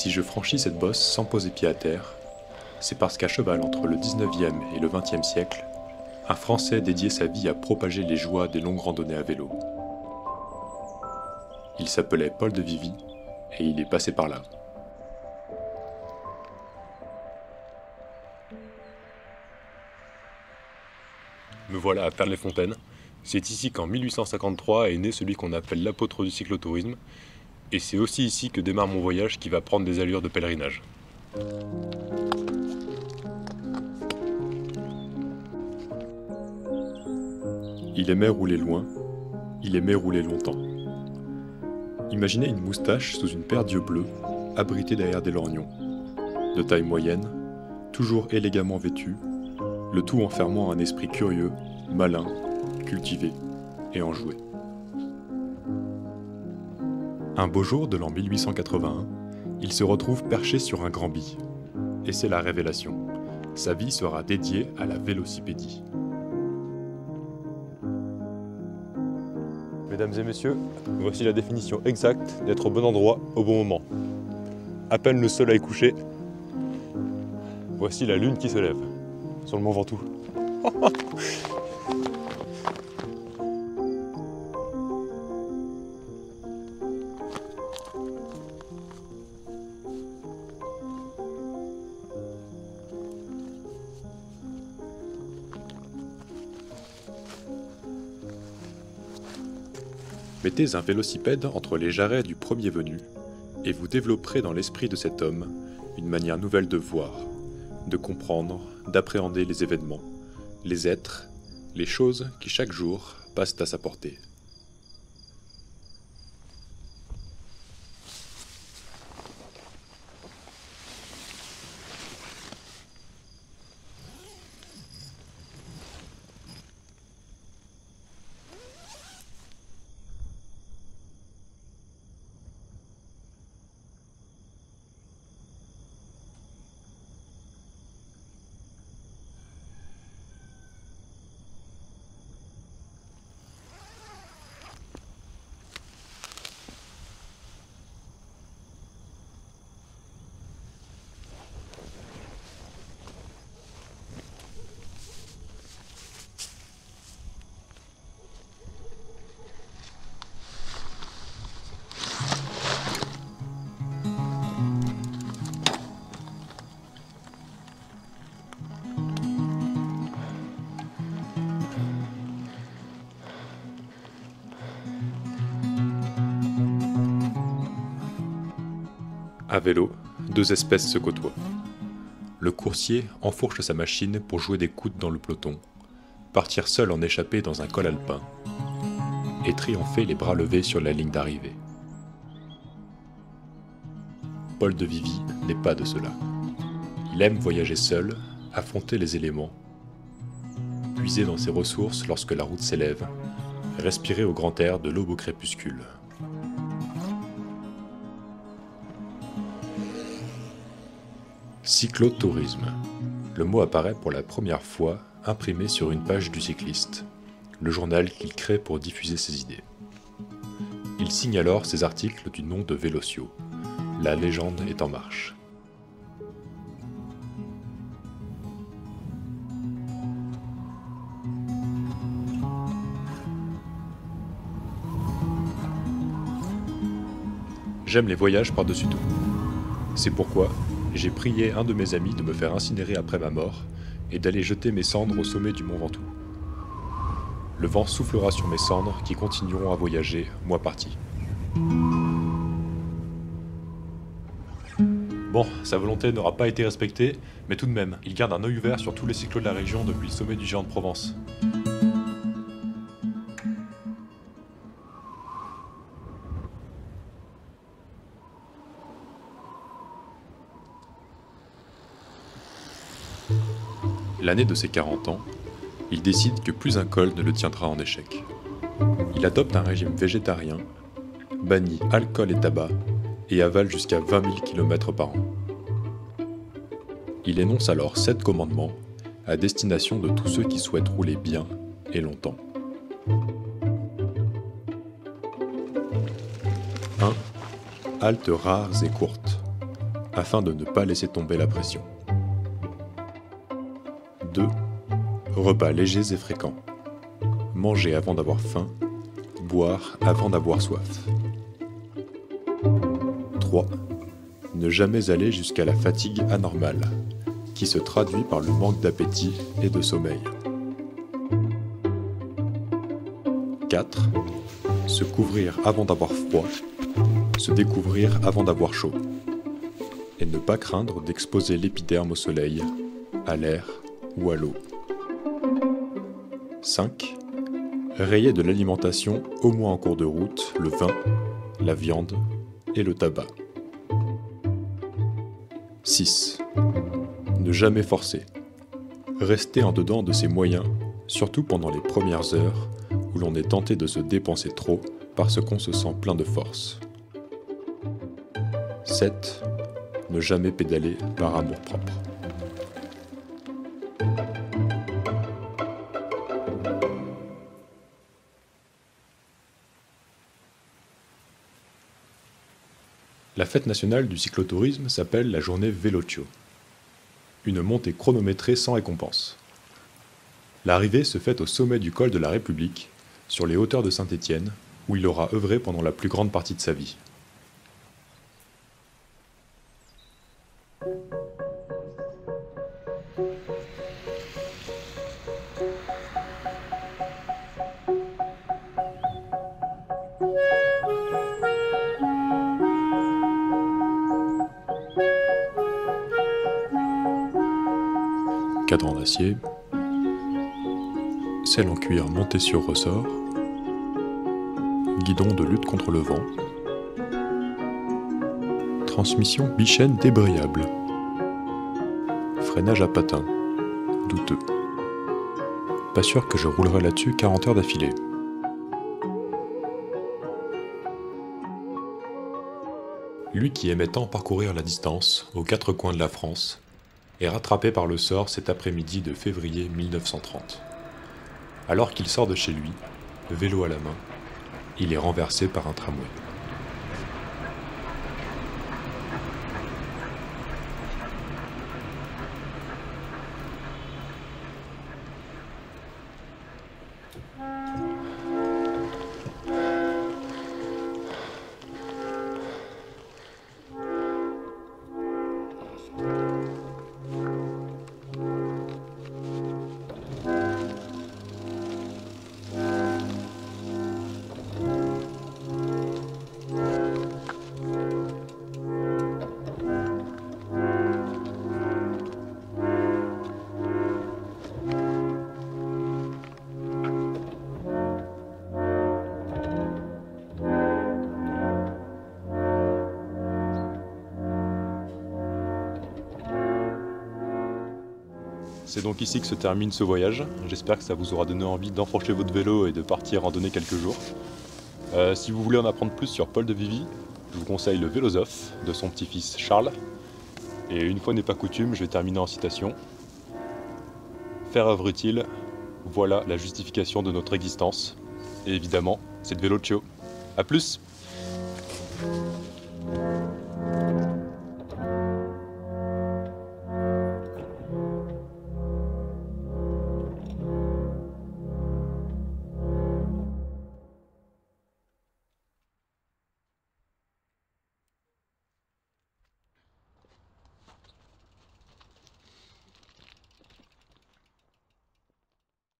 Si je franchis cette bosse sans poser pied à terre, c'est parce qu'à cheval entre le 19e et le 20e siècle, un Français dédiait sa vie à propager les joies des longues randonnées à vélo. Il s'appelait Paul de Vivie et il est passé par là. Me voilà à Pernes-les-Fontaines. C'est ici qu'en 1853 est né celui qu'on appelle l'apôtre du cyclotourisme, et c'est aussi ici que démarre mon voyage qui va prendre des allures de pèlerinage. Il aimait rouler loin, il aimait rouler longtemps. Imaginez une moustache sous une paire d'yeux bleus, abritée derrière des lorgnons. De taille moyenne, toujours élégamment vêtu, le tout enfermant un esprit curieux, malin, cultivé et enjoué. Un beau jour de l'an 1881, il se retrouve perché sur un grand bille. Et c'est la révélation. Sa vie sera dédiée à la vélocipédie. Mesdames et messieurs, voici la définition exacte d'être au bon endroit, au bon moment. À peine le soleil couché, voici la lune qui se lève sur le Mont Ventoux. Mettez un vélocipède entre les jarrets du premier venu et vous développerez dans l'esprit de cet homme une manière nouvelle de voir, de comprendre, d'appréhender les événements, les êtres, les choses qui chaque jour passent à sa portée. À vélo, deux espèces se côtoient. Le coursier enfourche sa machine pour jouer des coudes dans le peloton, partir seul en échappée dans un col alpin, et triompher les bras levés sur la ligne d'arrivée. Paul de Vivie n'est pas de cela. Il aime voyager seul, affronter les éléments, puiser dans ses ressources lorsque la route s'élève, respirer au grand air de l'aube au crépuscule. Cyclotourisme. Le mot apparaît pour la première fois imprimé sur une page du cycliste, le journal qu'il crée pour diffuser ses idées. Il signe alors ses articles du nom de Vélocio. La légende est en marche. J'aime les voyages par-dessus tout. C'est pourquoi j'ai prié un de mes amis de me faire incinérer après ma mort et d'aller jeter mes cendres au sommet du Mont Ventoux. Le vent soufflera sur mes cendres qui continueront à voyager, moi parti. Bon, sa volonté n'aura pas été respectée, mais tout de même, il garde un œil ouvert sur tous les cyclos de la région depuis le sommet du Géant de Provence. L'année de ses 40 ans, il décide que plus un col ne le tiendra en échec. Il adopte un régime végétarien, bannit alcool et tabac, et avale jusqu'à 20 000 km par an. Il énonce alors 7 commandements à destination de tous ceux qui souhaitent rouler bien et longtemps. 1. Haltes rares et courtes. afin de ne pas laisser tomber la pression. 2. Repas légers et fréquents. Manger avant d'avoir faim, boire avant d'avoir soif. 3. Ne jamais aller jusqu'à la fatigue anormale, qui se traduit par le manque d'appétit et de sommeil. 4. Se couvrir avant d'avoir froid, se découvrir avant d'avoir chaud, et ne pas craindre d'exposer l'épiderme au soleil, à l'air ou à l'eau. 5. Rayer de l'alimentation au moins en cours de route le vin, la viande et le tabac. 6. Ne jamais forcer. Rester en dedans de ses moyens, surtout pendant les premières heures où l'on est tenté de se dépenser trop parce qu'on se sent plein de force. 7. Ne jamais pédaler par amour-propre. La fête nationale du cyclotourisme s'appelle la journée Vélocio. Une montée chronométrée sans récompense. L'arrivée se fait au sommet du col de la République, sur les hauteurs de Saint-Étienne, où il aura œuvré pendant la plus grande partie de sa vie. Cadran d'acier, selle en cuir montée sur ressort, guidon de lutte contre le vent, transmission bichène débrayable, freinage à patins, douteux. Pas sûr que je roulerai là-dessus 40 heures d'affilée. Lui qui aimait tant parcourir la distance aux quatre coins de la France, est rattrapé par le sort cet après-midi de février 1930. Alors qu'il sort de chez lui, vélo à la main, il est renversé par un tramway. C'est donc ici que se termine ce voyage. J'espère que ça vous aura donné envie d'enfourcher votre vélo et de partir randonner quelques jours. Si vous voulez en apprendre plus sur Paul de Vivie, je vous conseille le Vélosophe de son petit-fils Charles. Et une fois n'est pas coutume, je vais terminer en citation. Faire œuvre utile, voilà la justification de notre existence. Et évidemment, c'est de Vélocio. A plus!